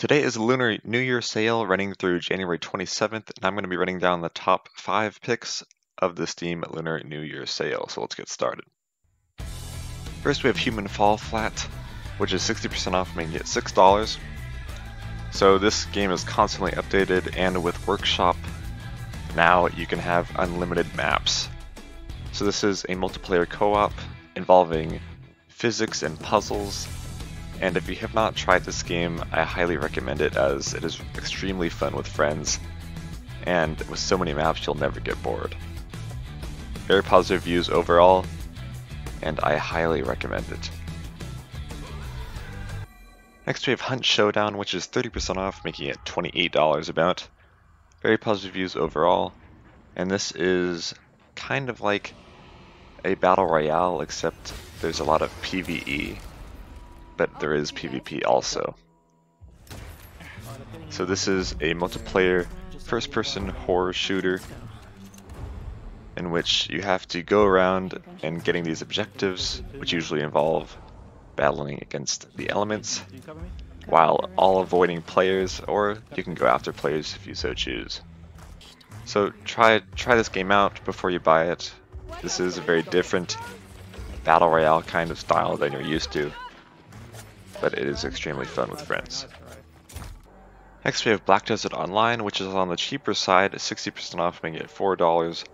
Today is the Lunar New Year sale running through January 27th, and I'm going to be running down the top 5 picks of the Steam Lunar New Year sale, so let's get started. First we have Human: Fall Flat, which is 60% off and you get $6. So this game is constantly updated, and with Workshop, now you can have unlimited maps. So this is a multiplayer co-op involving physics and puzzles. And if you have not tried this game, I highly recommend it as it is extremely fun with friends, and with so many maps you'll never get bored. Very positive reviews overall, and I highly recommend it. Next we have Hunt Showdown, which is 30% off, making it $28 about. Very positive reviews overall, and this is kind of like a battle royale, except there's a lot of PvE. But there is PvP also. So this is a multiplayer first-person horror shooter in which you have to go around and getting these objectives, which usually involve battling against the elements while all avoiding players, or you can go after players if you so choose. So try this game out before you buy it. This is a very different battle royale kind of style than you're used to, but it is extremely fun with friends. Next we have Black Desert Online, which is on the cheaper side, 60% off, making it $4.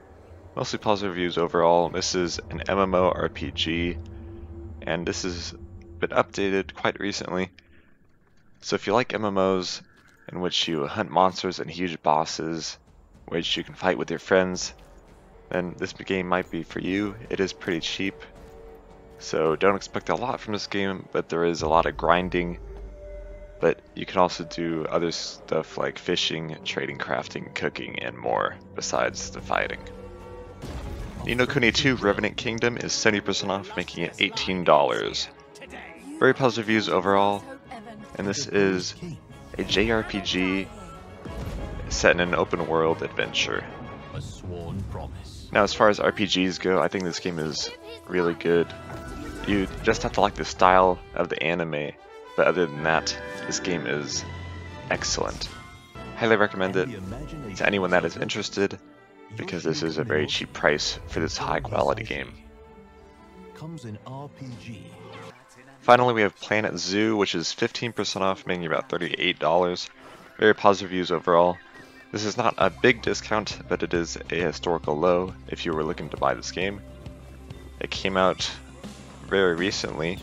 Mostly positive reviews overall. This is an MMORPG, and this has been updated quite recently. So if you like MMOs in which you hunt monsters and huge bosses, which you can fight with your friends, then this game might be for you. It is pretty cheap. So don't expect a lot from this game, but there is a lot of grinding. But you can also do other stuff like fishing, trading, crafting, cooking, and more besides the fighting. Ni no Kuni II: Revenant Kingdom is 70% off, making it $18. Very positive reviews overall, and this is a JRPG set in an open world adventure. Now as far as RPGs go, I think this game is really good. You just have to like the style of the anime, but other than that, this game is excellent. Highly recommend it to anyone that is interested, because this is a very cheap price for this high quality game. Finally we have Planet Zoo, which is 15% off, making about $38. Very positive reviews overall. This is not a big discount, but it is a historical low if you were looking to buy this game. It came out very recently,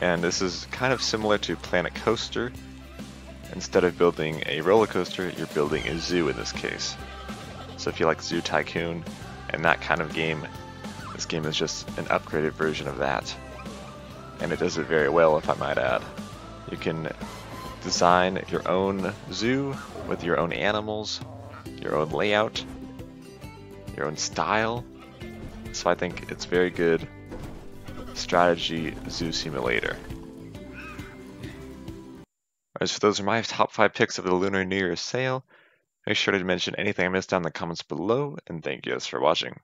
and this is kind of similar to Planet Coaster. Instead of building a roller coaster, you're building a zoo in this case. So if you like Zoo Tycoon and that kind of game, this game is just an upgraded version of that. And it does it very well, if I might add. You can design your own zoo with your own animals, your own layout, your own style. So I think it's very good strategy zoo simulator. Alright, so those are my top 5 picks of the Lunar New Year sale. Make sure to mention anything I missed down in the comments below, and thank you guys for watching.